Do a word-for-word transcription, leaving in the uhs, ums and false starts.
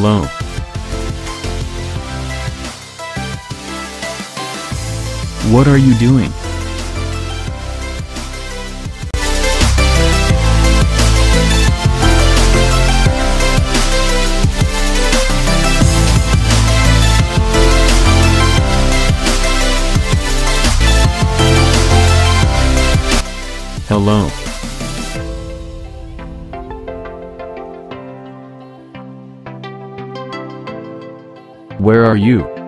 below. What are you doing? Hello. Where are you?